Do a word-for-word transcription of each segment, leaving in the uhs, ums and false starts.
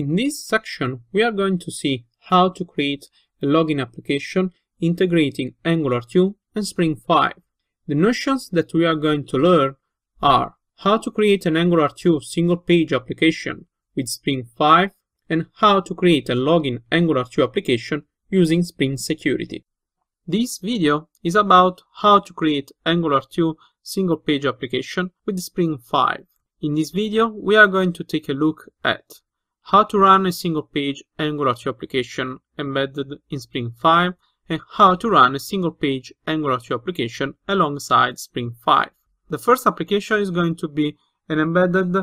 In this section, we are going to see how to create a login application integrating Angular two and Spring five. The notions that we are going to learn are how to create an Angular two single-page application with Spring five and how to create a login Angular two application using Spring Security. This video is about how to create Angular two single-page application with Spring five. In this video, we are going to take a look at how to run a single-page Angular two application embedded in Spring five and how to run a single-page Angular two application alongside Spring five. The first application is going to be an embedded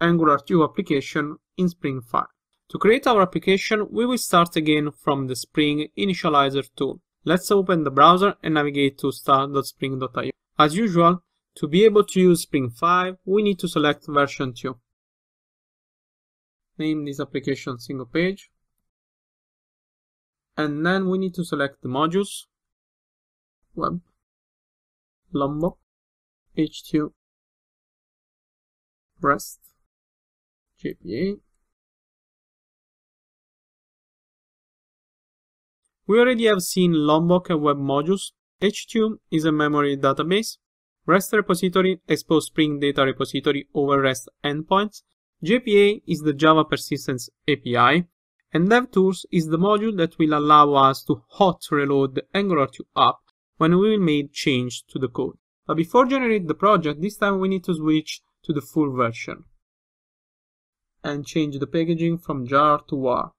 Angular two application in Spring five. To create our application, we will start again from the Spring Initializer tool. Let's open the browser and navigate to start dot spring dot i o. As usual, to be able to use Spring five, we need to select version two. Name this application single page. And then we need to select the modules, web, Lombok, H two, REST, J P A. We already have seen Lombok and web modules. H two is a memory database. REST repository exposes Spring data repository over REST endpoints. J P A is the Java Persistence A P I. And DevTools is the module that will allow us to hot reload the Angular two app when we will make change to the code. But before generating the project, this time we need to switch to the full version and change the packaging from jar to war.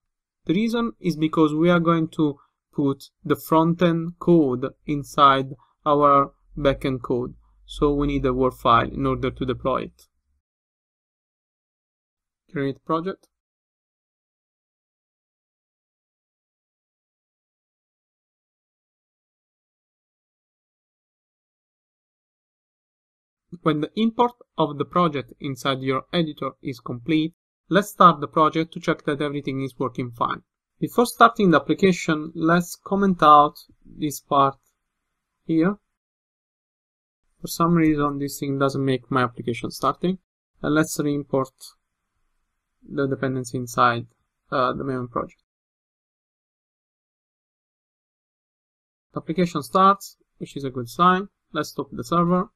The reason is because we are going to put the front-end code inside our back-end code, so we need a Word file in order to deploy it. Create project. When the import of the project inside your editor is complete, let's start the project to check that everything is working fine. Before starting the application, let's comment out this part here. For some reason, this thing doesn't make my application starting. And let's re-import the dependency inside uh, the main project. The application starts, which is a good sign. Let's stop the server.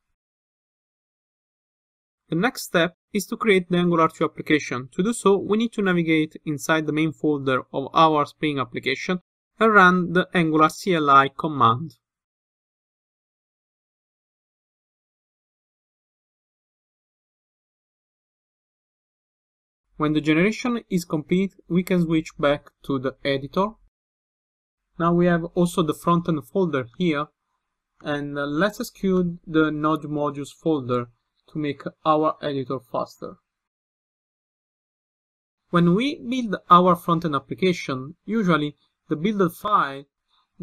The next step is to create the Angular two application. To do so, we need to navigate inside the main folder of our Spring application and run the Angular C L I command. When the generation is complete, we can switch back to the editor. Now we have also the front-end folder here, and let's exclude the node modules folder to make our editor faster. When we build our front-end application, usually the build file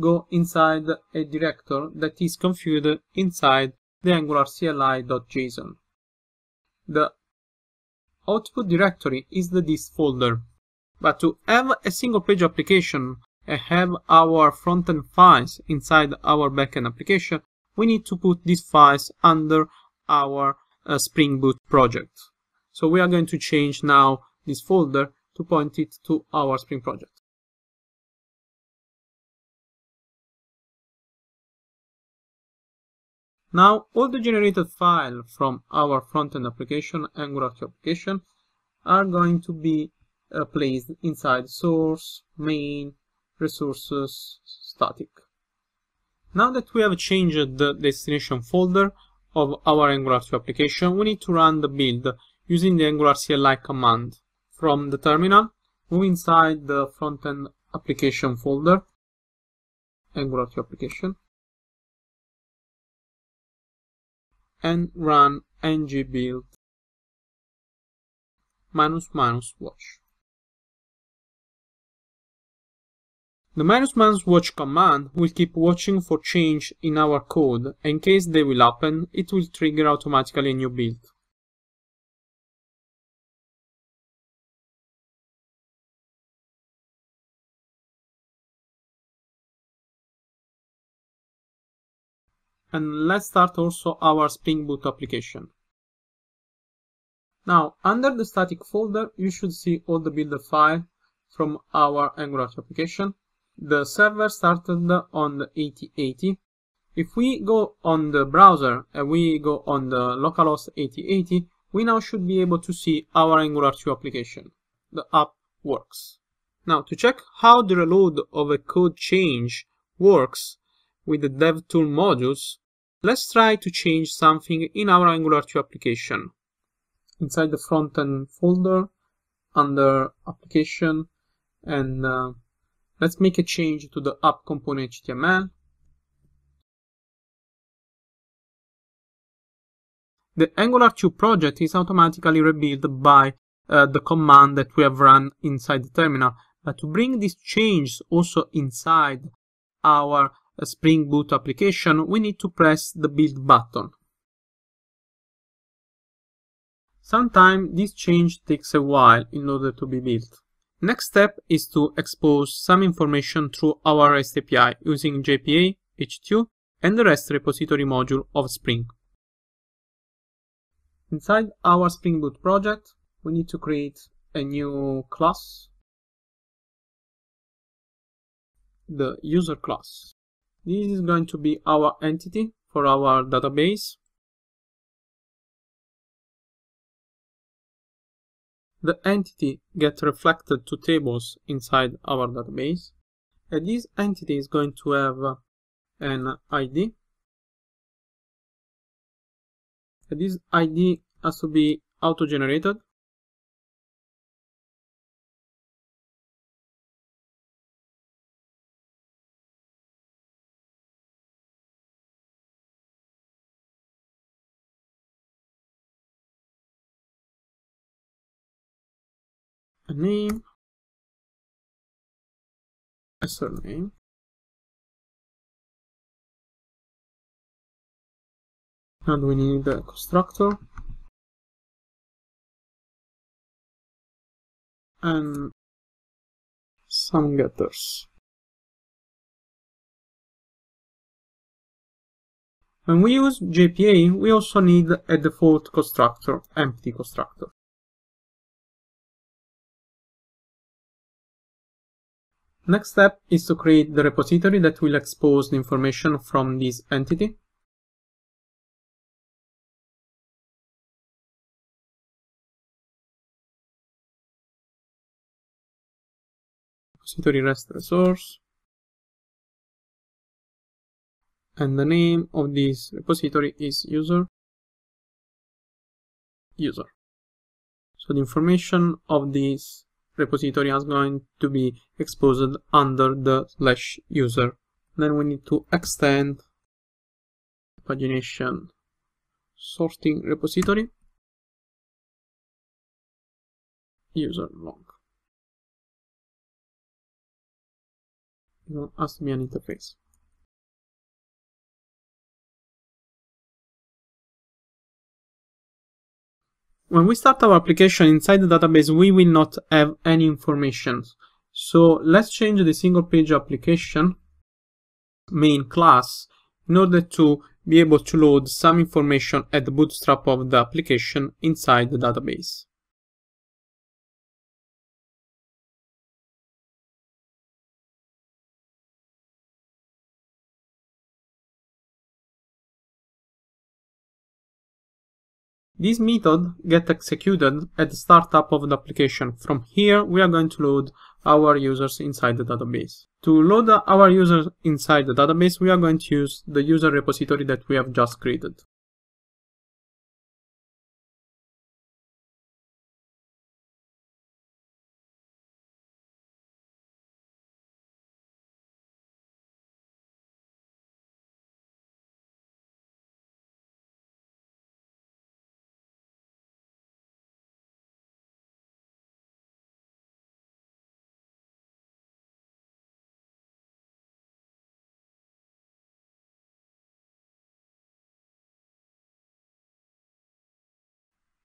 go inside a directory that is configured inside the Angular C L I dot J S O N. The output directory is the dist folder, but to have a single-page application and have our front-end files inside our back-end application, we need to put these files under our A Spring Boot project. So we are going to change now this folder to point it to our Spring project. Now all the generated files from our front-end application, Angular two application, are going to be uh, placed inside source, main, resources, static. Now that we have changed the destination folder of our Angular two application, we need to run the build using the Angular C L I command. From the terminal, move inside the front-end application folder, Angular two application, and run ng build minus minus watch. The minus minus watch command will keep watching for change in our code. In case they will happen, it will trigger automatically a new build. And let's start also our Spring Boot application. Now, under the static folder, you should see all the builder file from our Angular application. The server started on the eighty eighty. If we go on the browser and we go on the localhost eighty eighty, we now should be able to see our Angular two application. The app works. Now, to check how the reload of a code change works with the DevTool modules, let's try to change something in our Angular two application. Inside the frontend folder, under application, and uh, let's make a change to the app component H T M L. The Angular two project is automatically rebuilt by uh, the command that we have run inside the terminal. But to bring these changes also inside our A Spring Boot application, we need to press the build button. Sometimes this change takes a while in order to be built. Next step is to expose some information through our REST A P I using J P A, H two, and the REST repository module of Spring. Inside our Spring Boot project, we need to create a new class, the user class. This is going to be our entity for our database. The entity gets reflected to tables inside our database. And this entity is going to have an I D. And this I D has to be auto-generated. A name, a surname, and we need a constructor, and some getters. When we use J P A, we also need a default constructor, empty constructor. Next step is to create the repository that will expose the information from this entity. Repository REST resource. And the name of this repository is user. User. So the information of this repository is going to be exposed under the slash user. Then we need to extend pagination sorting repository user long. It has to be an interface. When we start our application inside the database, we will not have any information. So let's change the single page application main class in order to be able to load some information at the bootstrap of the application inside the database. This method gets executed at the startup of the application. From here, we are going to load our users inside the database. To load our users inside the database, we are going to use the user repository that we have just created.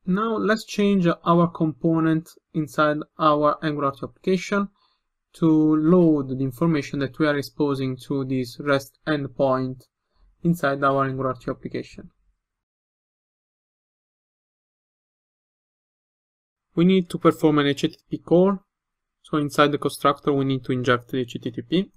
Now let's change our component inside our Angular two application to load the information that we are exposing to this REST endpoint inside our Angular two application. we need to perform an H T T P call. So inside the constructor, we need to inject the H T T P.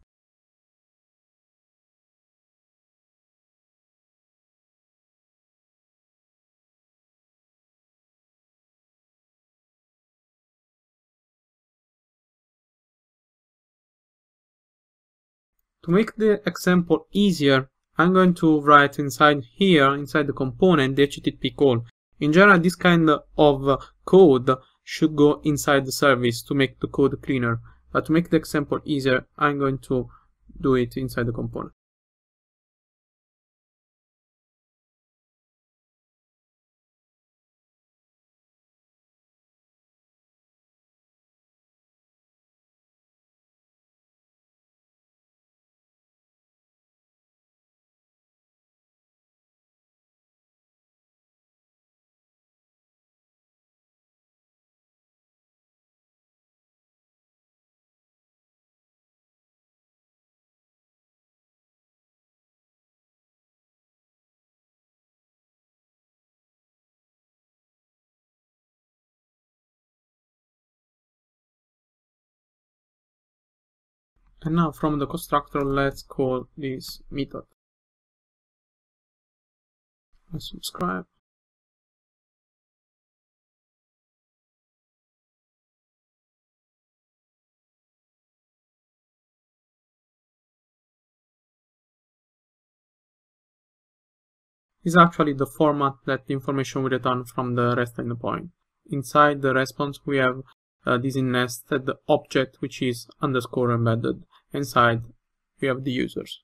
To make the example easier, I'm going to write inside here, inside the component, the H T T P call. In general, this kind of code should go inside the service to make the code cleaner. But to make the example easier, I'm going to do it inside the component. And now from the constructor, let's call this method. Let's subscribe. This is actually the format that the information will return from the REST endpoint. Inside the response, we have uh, this nested object, which is underscore embedded. Inside, we have the users.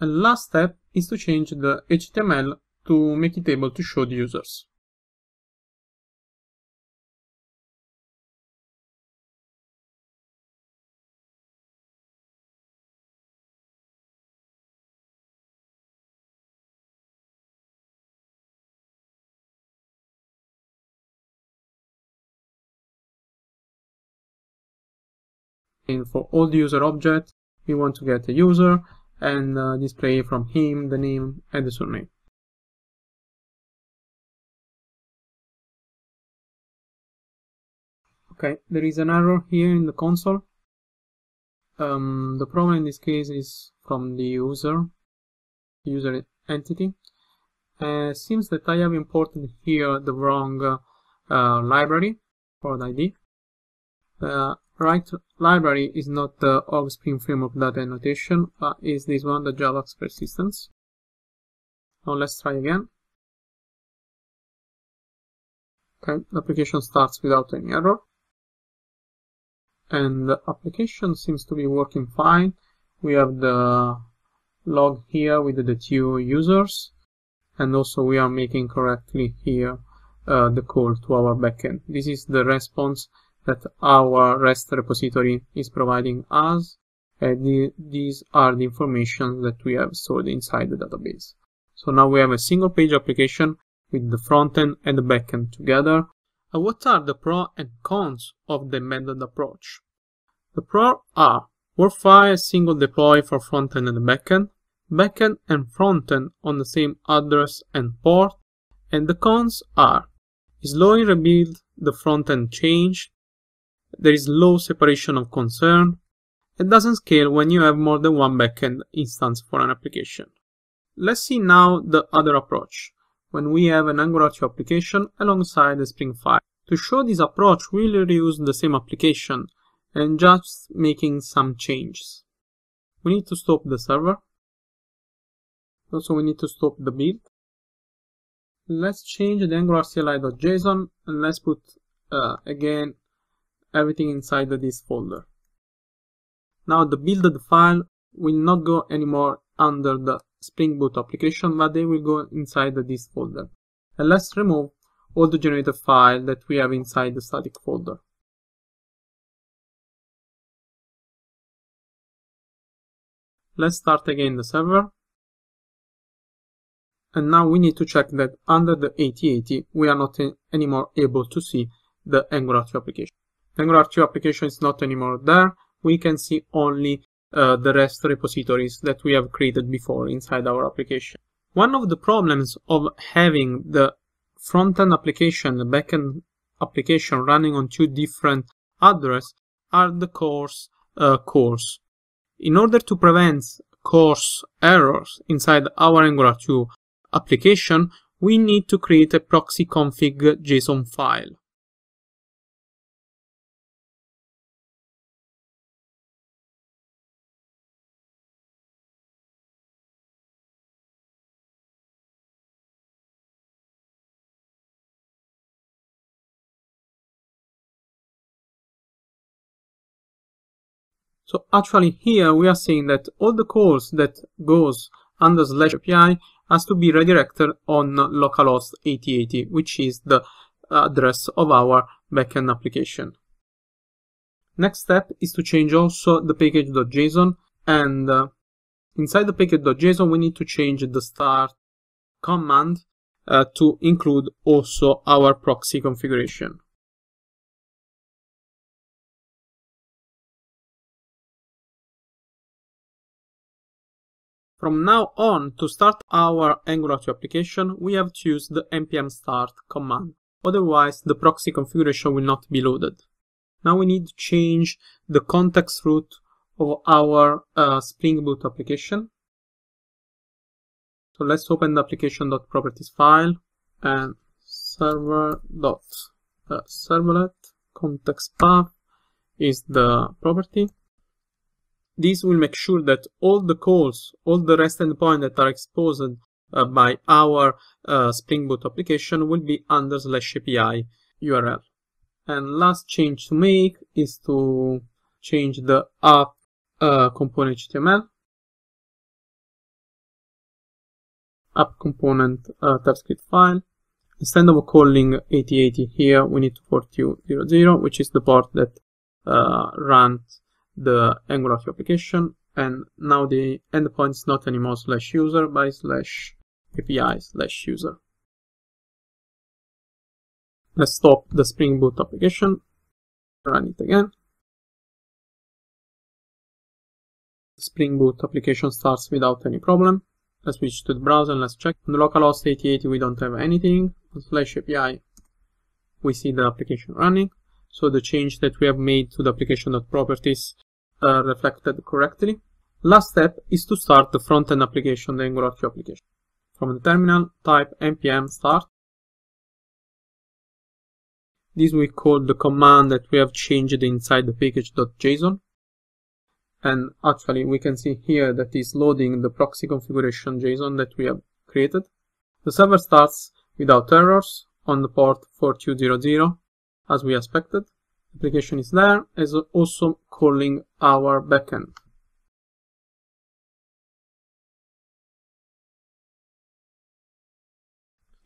And last step is to change the H T M L to make it able to show the users. For all the user objects, we want to get a user and uh, display from him the name and the surname. Okay, there is an error here in the console. Um, the problem in this case is from the user, user entity. Uh, seems that I have imported here the wrong uh, uh, library for the I D. Uh, Right library is not the org Spring framework data annotation, but is this one, the Javax persistence. Now let's try again. Okay, the application starts without any error. And the application seems to be working fine. We have the log here with the two users. And also we are making correctly here uh, the call to our backend. This is the response that our REST repository is providing us, and the, these are the information that we have stored inside the database. So now we have a single page application with the front end and the back end together. And what are the pros and cons of the embedded approach? The pros are workflow single deploy for front end and the back end, back end and front end on the same address and port, and the cons are slowing rebuild the front end change. There is low separation of concern. It doesn't scale when you have more than one backend instance for an application. Let's see now the other approach, when we have an Angular two application alongside the Spring five. To show this approach, we'll reuse the same application and just making some changes. We need to stop the server. Also, we need to stop the build. Let's change the angular C L I dot J S O N and let's put uh, again everything inside this folder. Now the build file will not go anymore under the Spring Boot application, but they will go inside this folder. And let's remove all the generated file that we have inside the static folder. Let's start again the server. And now we need to check that under the eighty eighty, we are not anymore able to see the Angular two application. Angular two application is not anymore there. We can see only uh, the REST repositories that we have created before inside our application. One of the problems of having the front-end application, the back-end application running on two different addresses are the CORS uh, calls. In order to prevent CORS errors inside our Angular two application, we need to create a proxy config JSON file. So actually here we are saying that all the calls that goes under slash A P I has to be redirected on localhost eighty eighty, which is the address of our backend application. Next step is to change also the package.json, and uh, inside the package.json we need to change the start command uh, to include also our proxy configuration. From now on, to start our Angular two application, we have to use the npm start command, otherwise the proxy configuration will not be loaded. Now we need to change the context root of our uh, Spring Boot application. So let's open the application.properties file and server.servlet context-path is the property. This will make sure that all the calls, all the REST endpoints that are exposed uh, by our uh, Spring Boot application will be under slash A P I U R L. And last change to make is to change the app uh, component H T M L, app component uh, TypeScript file. Instead of calling eighty eighty here, we need to port two hundred, which is the port that uh, runs the Angular two application, and now the endpoint is not anymore slash user by slash A P I slash user. Let's stop the Spring Boot application, run it again. Spring Boot application starts without any problem. Let's switch to the browser and let's check. On the localhost eighty eighty we don't have anything. On slash A P I we see the application running. So the change that we have made to the application.properties uh, reflected correctly. Last step is to start the front-end application, the Angular two application. From the terminal, type npm start. This we call the command that we have changed inside the package.json. And actually we can see here that is loading the proxy configuration JSON that we have created. The server starts without errors on the port four two hundred. As we expected, application is there, is also calling our backend.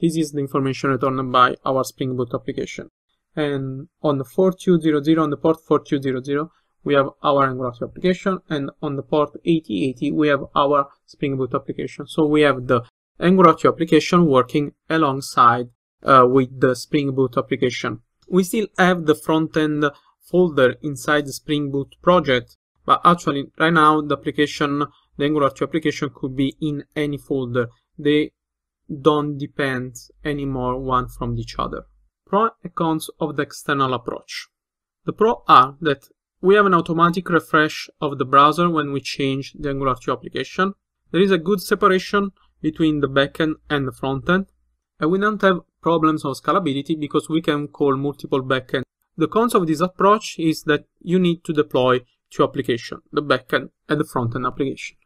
This is the information returned by our Spring Boot application. And on the four two hundred, on the port four two hundred, we have our Angular two application, and on the port eighty eighty, we have our Spring Boot application. So we have the Angular two application working alongside uh, with the Spring Boot application. We still have the front-end folder inside the Spring Boot project, but actually right now the application, the Angular two application could be in any folder. They don't depend anymore one from each other. Pro and cons of the external approach. The pros are that we have an automatic refresh of the browser when we change the Angular two application. There is a good separation between the backend and the frontend, and we don't have problems of scalability because we can call multiple backends. The cons of this approach is that you need to deploy two applications, the backend and the frontend application.